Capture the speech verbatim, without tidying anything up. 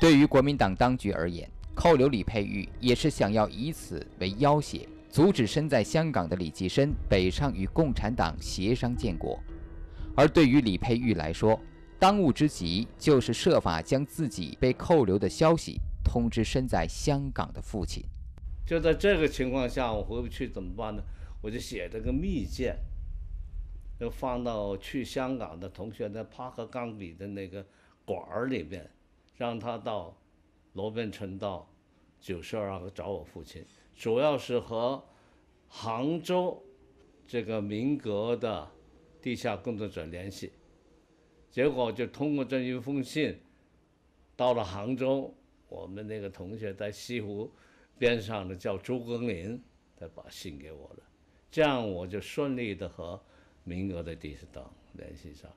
对于国民党当局而言，扣留李佩玉也是想要以此为要挟，阻止身在香港的李济深北上与共产党协商建国。而对于李佩玉来说，当务之急就是设法将自己被扣留的消息通知身在香港的父亲。就在这个情况下，我回不去怎么办呢？我就写了个密件，就放到去香港的同学的帕克钢笔的那个馆里面，让他到罗便臣道九十二号找我父亲，主要是和杭州这个民革的地下工作者联系。结果就通过这一封信，到了杭州，我们那个同学在西湖边上的叫朱庚林，他把信给我了，这样我就顺利的和民革的地下党联系上。